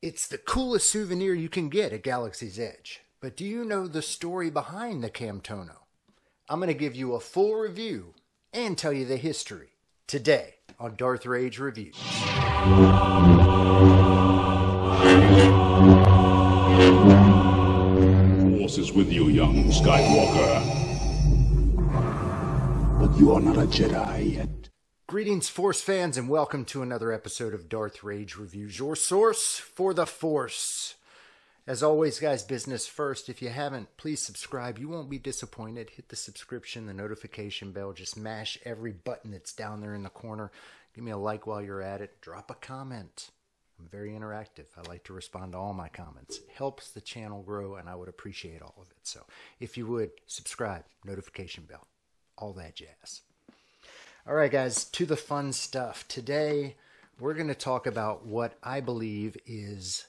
It's the coolest souvenir you can get at Galaxy's Edge. But do you know the story behind the Camtono? I'm going to give you a full review and tell you the history today on Darth Rage Reviews. Force is with you, young Skywalker. But you are not a Jedi yet. Greetings, Force fans, and welcome to another episode of Darth Rage Reviews, your source for the Force. As always, guys, business first. If you haven't, please subscribe. You won't be disappointed. Hit the subscription, the notification bell. Just mash every button that's down there in the corner. Give me a like while you're at it. Drop a comment. I'm very interactive. I like to respond to all my comments. It helps the channel grow, and I would appreciate all of it. So if you would, subscribe, notification bell, all that jazz. All right, guys, to the fun stuff. Today, we're going to talk about what I believe is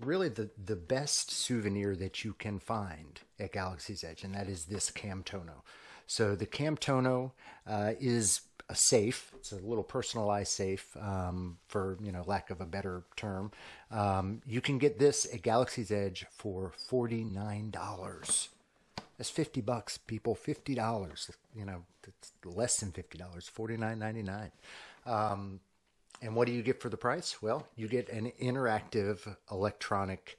really the best souvenir that you can find at Galaxy's Edge, and that is this Camtono. So the Camtono is a safe. It's a little personalized safe, for lack of a better term. You can get this at Galaxy's Edge for $49. That's 50 bucks, people. $50, it's less than $50, $49.99. And what do you get for the price? Well, you get an interactive electronic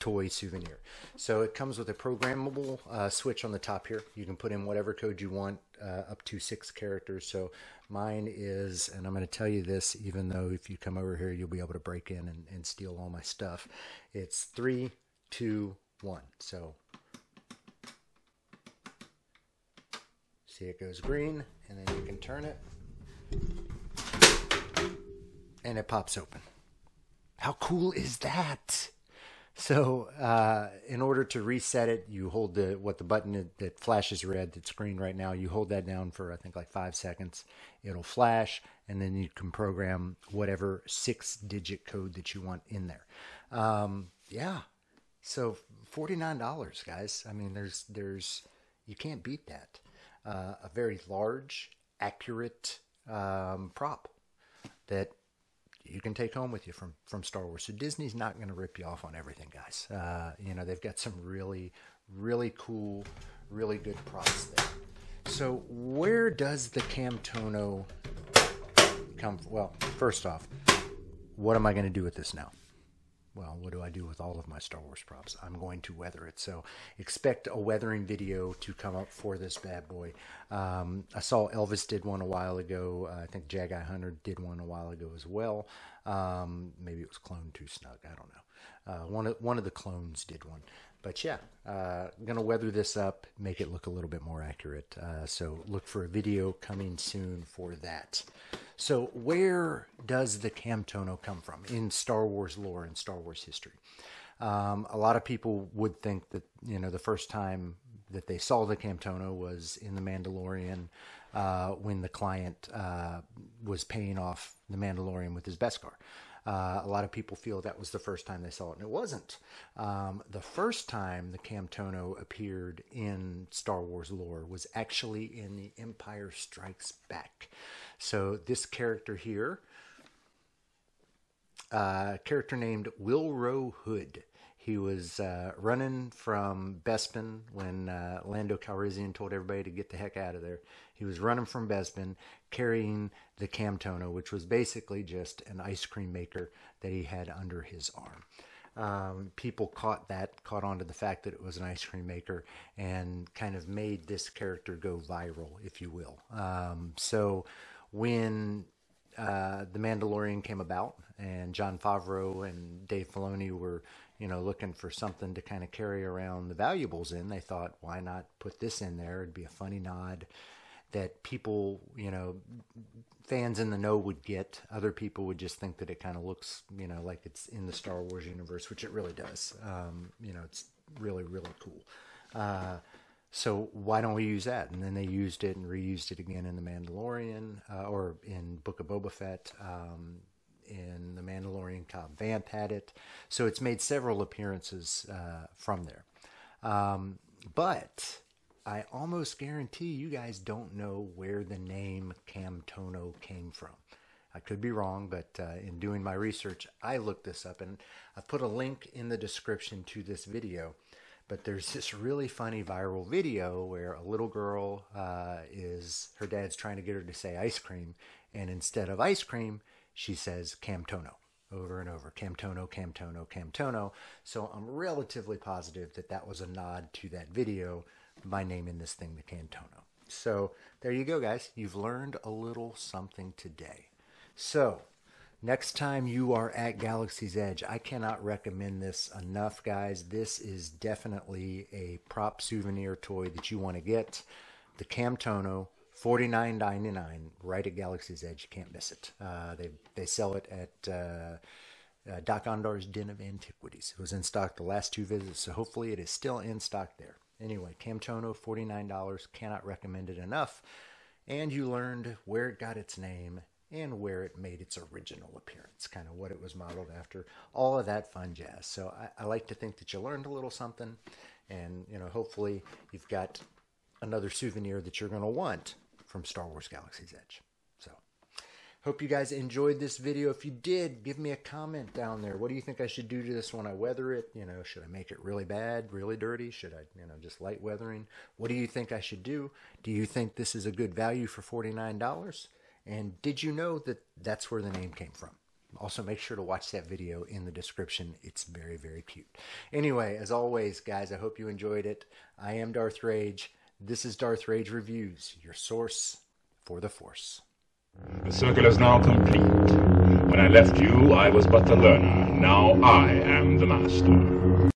toy souvenir. So it comes with a programmable switch on the top here. You can put in whatever code you want, up to 6 characters. So mine is, and I'm going to tell you this, even though if you come over here, you'll be able to break in and steal all my stuff. It's 3, 2, 1. So see, it goes green, and then you can turn it, and it pops open. How cool is that? So in order to reset it, you hold the button that flashes red, that's green right now. You hold that down for, I think, like 5 seconds. It'll flash, and then you can program whatever 6-digit code that you want in there. Yeah, so $49, guys. I mean, there's you can't beat that. A very large, accurate prop that you can take home with you from Star Wars. So Disney's not going to rip you off on everything, guys. They've got some really, really cool, really good props there. So where does the Camtono come from? Well, first off, what am I going to do with this now? Well, what do I do with all of my Star Wars props? I'm going to weather it. So expect a weathering video to come up for this bad boy. I saw Elvis did one a while ago. I think Jagai Hunter did one a while ago as well. Maybe it was Clone Too Snug. I don't know. One of the clones did one. But yeah, going to weather this up, make it look a little bit more accurate. So look for a video coming soon for that. So where does the Camtono come from in Star Wars lore and Star Wars history? A lot of people would think that, the first time that they saw the Camtono was in The Mandalorian, when the client was paying off the Mandalorian with his Beskar. A lot of people feel that was the first time they saw it, and it wasn't. The first time the Camtono appeared in Star Wars lore was actually in The Empire Strikes Back. So this character here, a character named Willrow Hood. He was running from Bespin when Lando Calrissian told everybody to get the heck out of there. He was running from Bespin carrying the Camtono, which was basically just an ice cream maker that he had under his arm. People caught on to the fact that it was an ice cream maker and kind of made this character go viral, if you will. So when The Mandalorian came about and John Favreau and Dave Filoni were looking for something to kind of carry around the valuables in, they thought, why not put this in there? It'd be a funny nod that people, fans in the know would get. Other people would just think that it kind of looks, like it's in the Star Wars universe, which it really does. It's really, really cool. So why don't we use that? And then they used it and reused it again in The Mandalorian, or in Book of Boba Fett. In The Mandalorian, Cobb Vanth had it. So it's made several appearances from there. But I almost guarantee you guys don't know where the name Camtono came from. I could be wrong, but in doing my research, I looked this up, and I put a link in the description to this video. But there's this really funny viral video where a little girl her dad's trying to get her to say ice cream, and instead of ice cream, she says Camtono over and over. Camtono, Camtono, Camtono. So I'm relatively positive that that was a nod to that video, my name in this thing, the Camtono. So there you go, guys. You've learned a little something today. So next time you are at Galaxy's Edge, I cannot recommend this enough, guys. This is definitely a prop souvenir toy that you want to get. The Camtono, $49.99, right at Galaxy's Edge. You can't miss it. They sell it at Doc Ondar's Den of Antiquities. It was in stock the last two visits, so hopefully it is still in stock there. Anyway, Camtono, $49, cannot recommend it enough. And you learned where it got its name and where it made its original appearance, kind of what it was modeled after, all of that fun jazz. So I like to think that you learned a little something, and hopefully you've got another souvenir that you're going to want from Star Wars Galaxy's Edge. So hope you guys enjoyed this video. If you did, give me a comment down there. What do you think I should do to this when I weather it? Should I make it really bad, really dirty? Should I, just light weathering? What do you think I should do? Do you think this is a good value for $49? And did you know that that's where the name came from? Also, make sure to watch that video in the description. It's very, very cute. Anyway, as always, guys, I hope you enjoyed it. I am Darth Rage. This is Darth Rage Reviews, your source for the Force. The circle is now complete. When I left you, I was but the learner. Now I am the master.